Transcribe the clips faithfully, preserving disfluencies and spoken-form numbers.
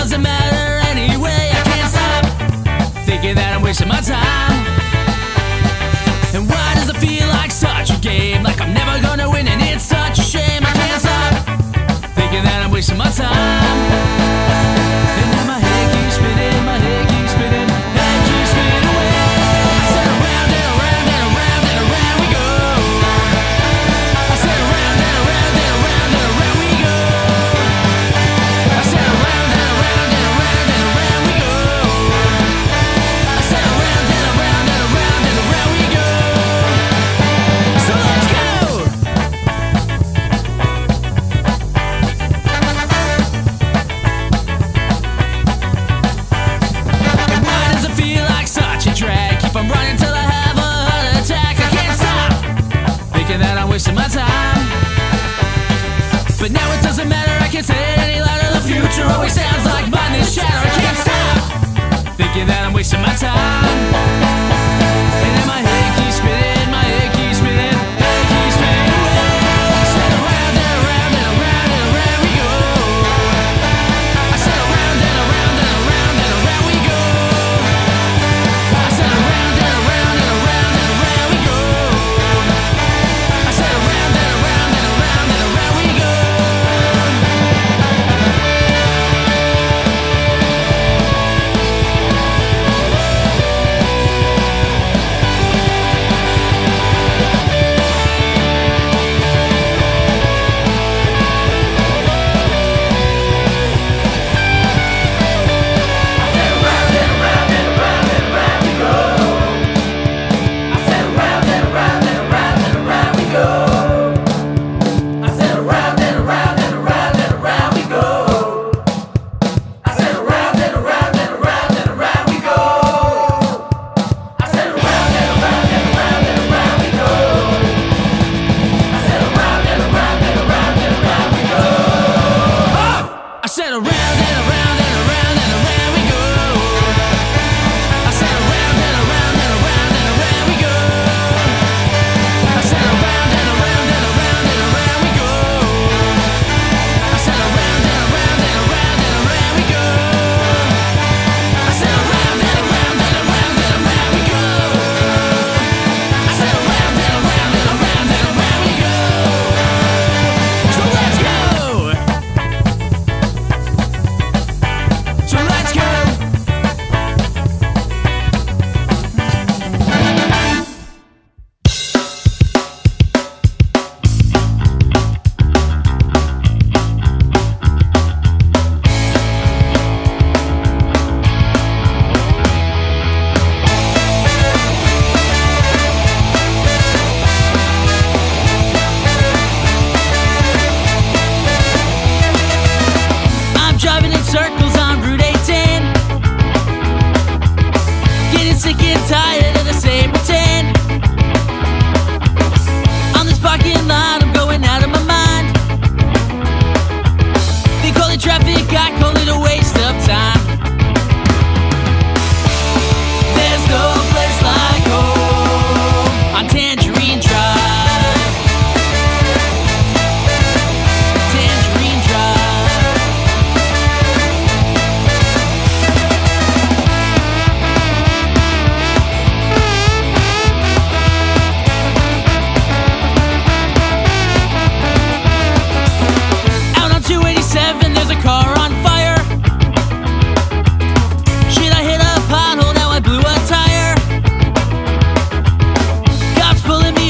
Doesn't matter anyway. I can't stop thinking that I'm wasting my time. And why does it feel like such a game, like I'm never gonna win, and it's such a shame? I can't stop thinking that I'm wasting my time. And now my head keeps spinning, my head keeps spinning, head keeps spinning away. I said around and around and around and around we go. I said around and around and around and around we go. I said around and around. Wasting my time, but now it doesn't matter. I can't say it any louder. The future always sounds like madness shatter. I can't stop thinking that I'm wasting my time. And in my head keeps spinning.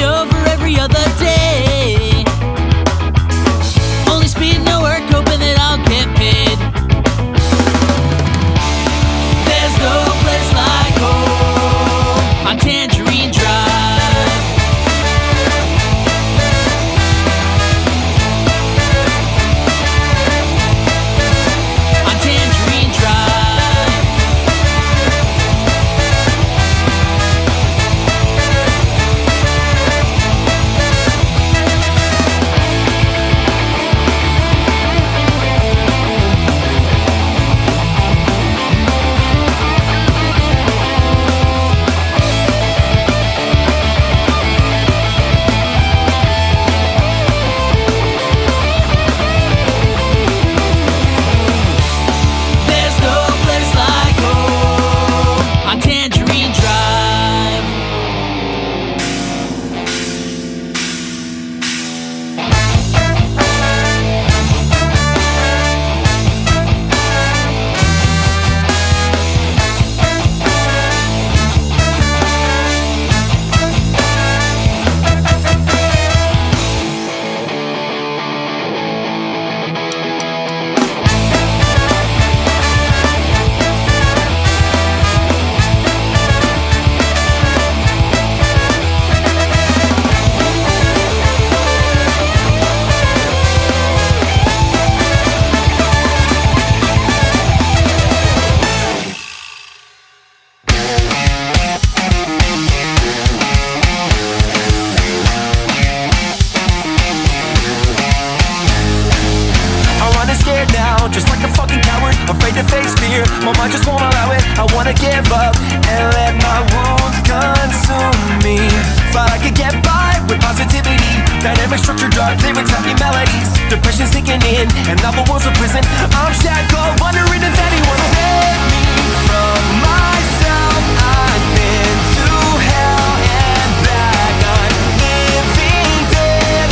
Over every other day, only speed, no work, hoping that out just like a fucking coward, afraid to face fear. My mind just won't allow it. I wanna give up and let my wounds consume me. Thought I could get by with positivity, dynamic structure, dark lyrics, happy melodies. Depression sinking in and novel walls of prison. I'm shackled, wondering if anyone save me from myself. I've been to hell and back. I'm living dead.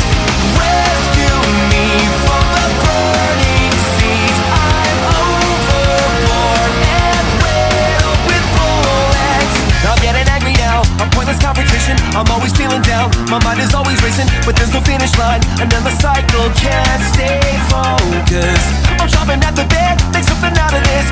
Rescue me from the burning seas. I'm overboard and riddled with bullets. I'm getting angry now. I'm pointless competition. I'm always feeling down. My mind is always racing, but there's no finish line. Another cycle, can't stay focused. I'm chomping at the bit, make something out of this.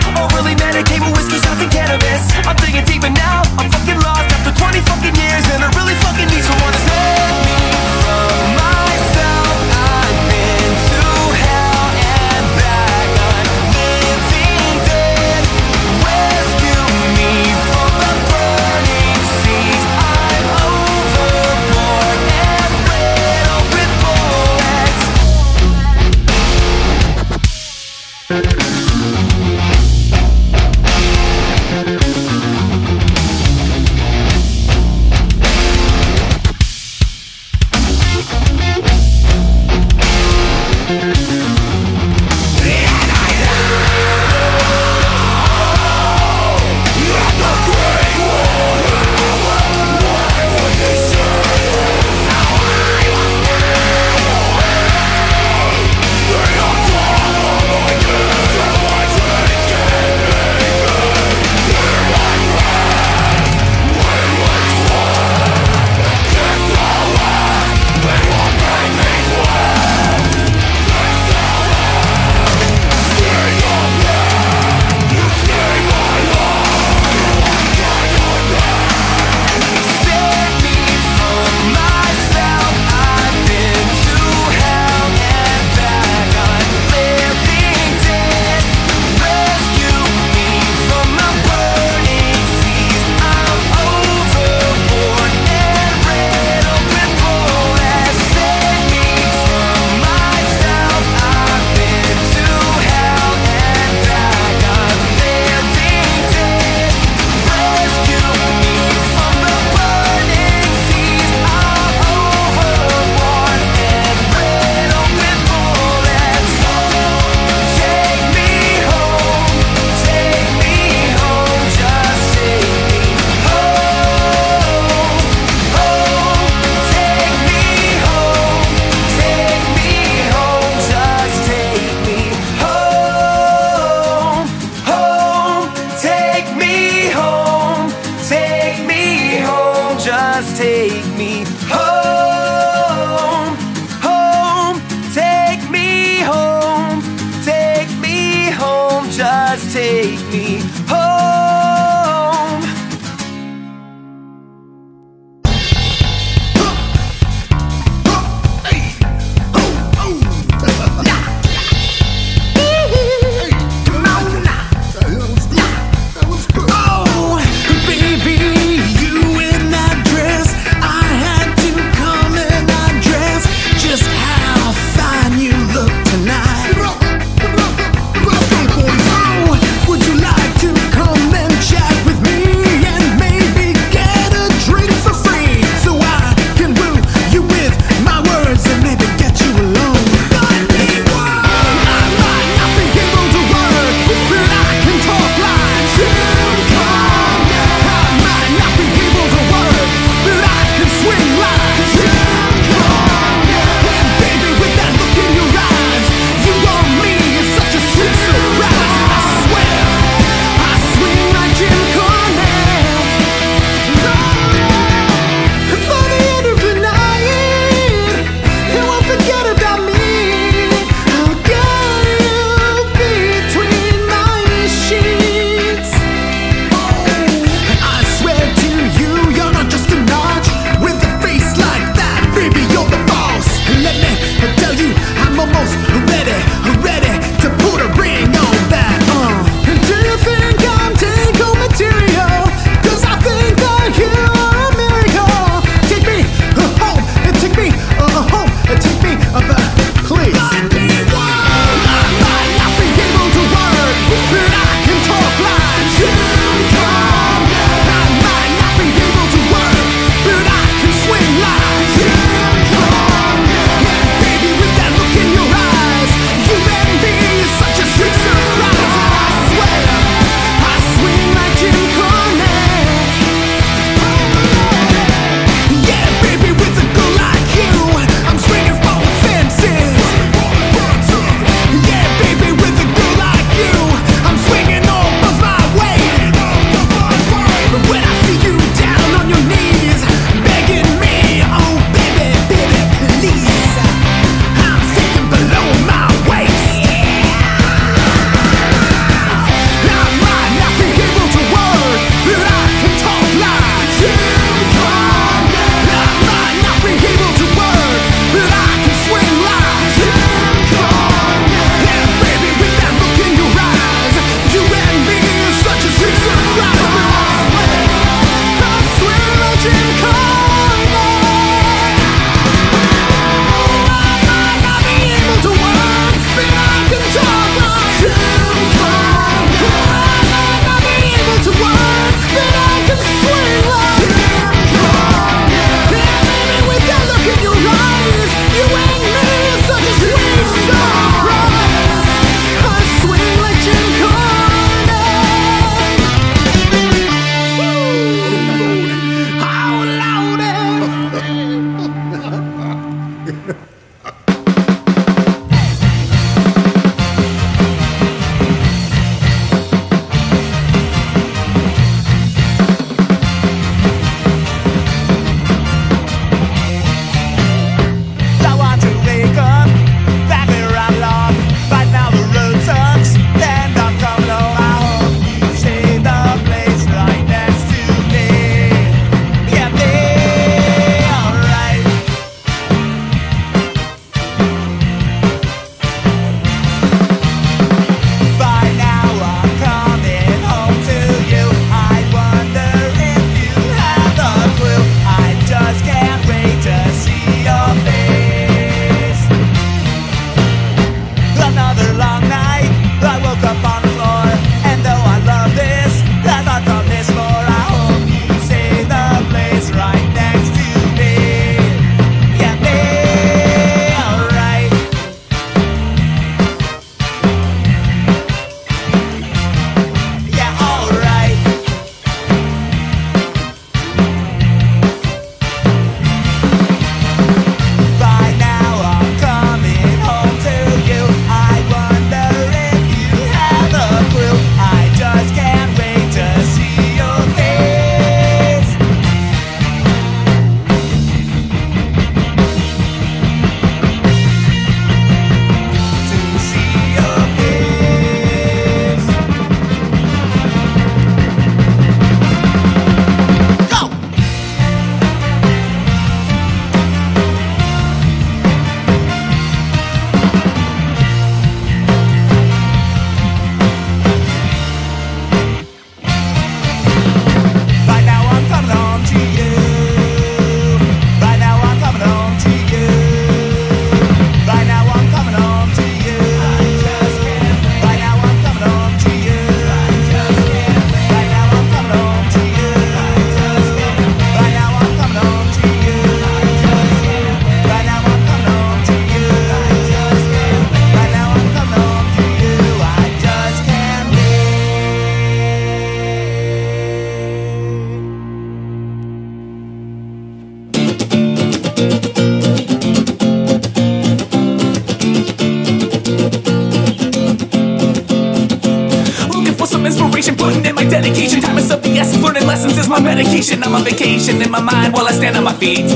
dedication. Time is of the essence, learning lessons is my medication. I'm on vacation in my mind while I stand on my feet.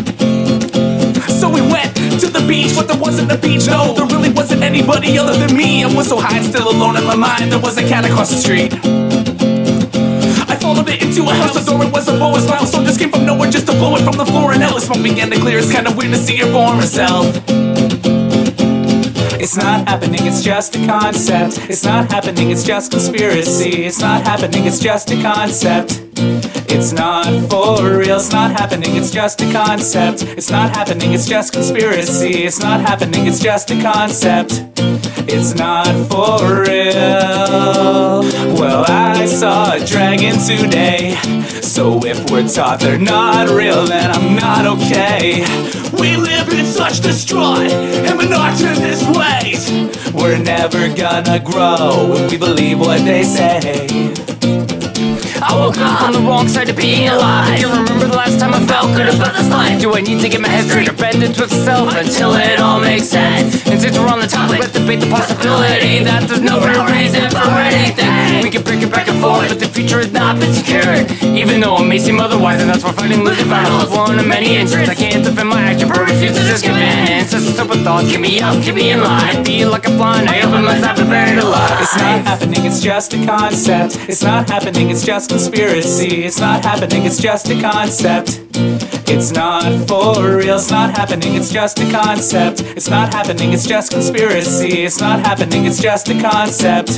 So we went to the beach, but there wasn't a beach, no. There really wasn't anybody other than me. I was so high and still alone in my mind. There was a cat across the street. I followed it into a house, the door it was a boa smile. So just came from nowhere just to blow it from the floor. And Ellis smoke began to clear, it's kinda weird to see her for herself. It's not happening, it's just a concept. It's not happening, it's just conspiracy. It's not happening, it's just a concept. It's not for real, it's not happening, it's just a concept. It's not happening, it's just conspiracy. It's not happening, it's just a concept. It's not for real. Well, I saw a dragon today. So if we're taught they're not real, then I'm not okay. We live in such distraught and monotonous ways. We're never gonna grow if we believe what they say. I woke up on the wrong side of being alive. You remember the last time I felt good about this life? Do I need to get my head straight or bend into itself until it all makes sense? And since we're on the topic, let's debate the possibility that there's no real reason for anything. We can break it back and forth, but the future has not been secured, even though it may seem otherwise. And that's why fighting losing battles, one of many interests. I can't defend my action, but refuse to just give in. It's just simple thoughts, give me up, give me in line. Feel like I'm blind, I open myself and buried alive. It's not happening, it's just a concept. It's not happening, it's just conspiracy. It's not happening, it's just a concept. It's not for real, it's not happening, it's just a concept. It's not happening, it's just conspiracy. It's not happening, it's just a concept.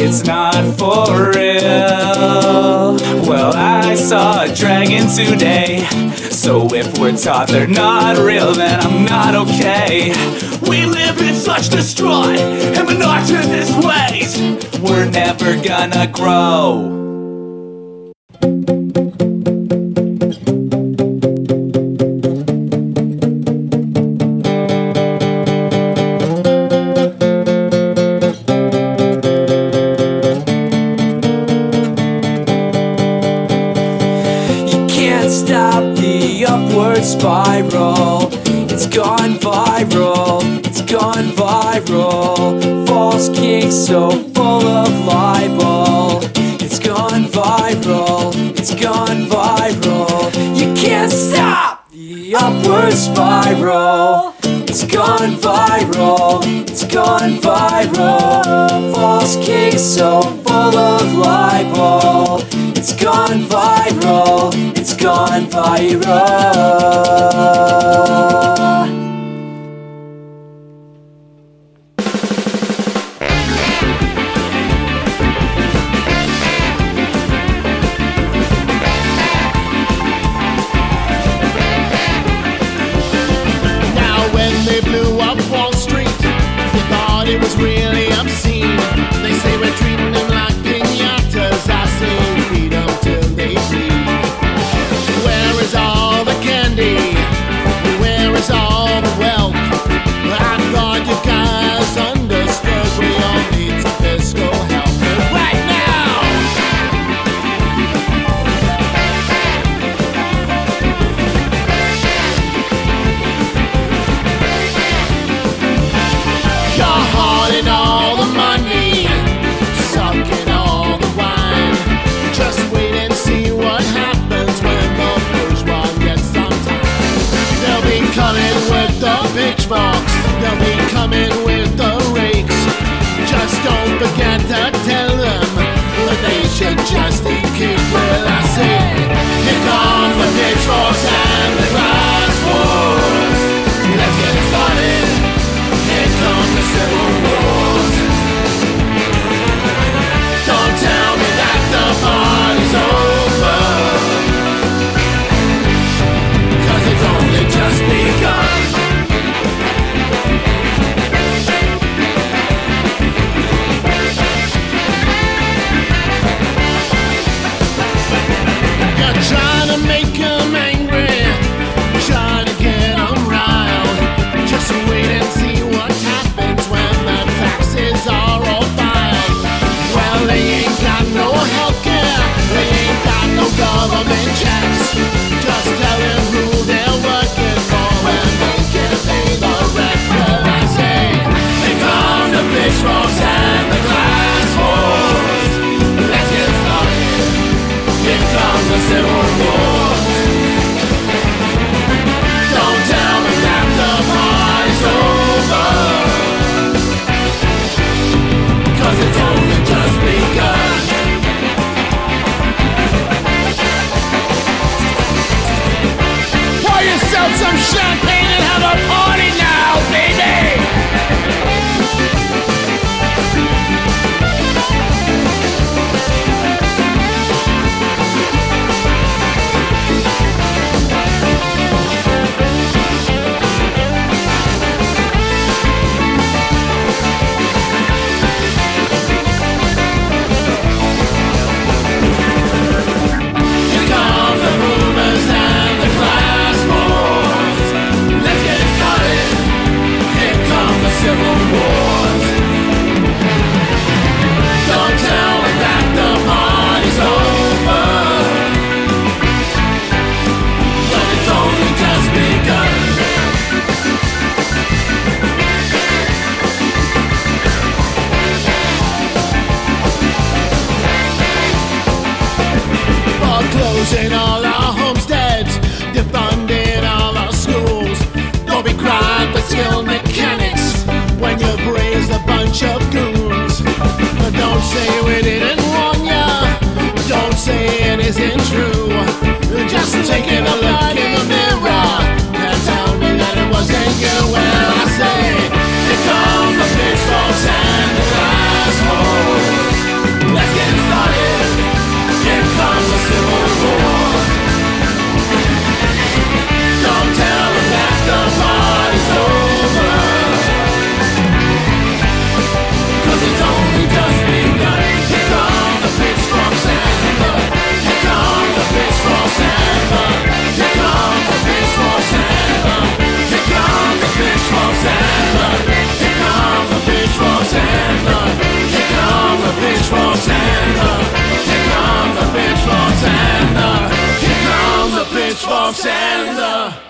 It's not for real. Well, I saw a dragon today. So if we're taught they're not real, then I'm not okay. We live in such distraught and monotonous ways. We're never gonna grow. Spiral, it's gone viral, it's gone viral. False kicks so full of libel. It's gone viral, it's gone viral. You can't stop the upward spiral. It's gone viral, it's gone viral. False kicks so full of libel. It's gone viral, it's gone viral. Frogs and the glass walls. Let's get started. Some champagne and have a party now, baby! Closing all our homesteads, defunding all our schools. Don't be crying for skilled mechanics when you raise a bunch of goons. But don't say we didn't warn ya, don't say it isn't true. Just taking a look in the mirror and tell me that it wasn't you. Well, I say, here come the pitchforks and the glass holes. Let's get started. Here comes the civil war. Don't tell them that the party's over, 'cause it's only just begun. Here come the pitchforks and the blood. Here come the pitchforks and the blood. Here come the pitchforks and the blood. Here come the pitchforks and the blood. Here come the pitchforks and the blood. Here come the pitchforks and the blood. Here comes the pitchforks and the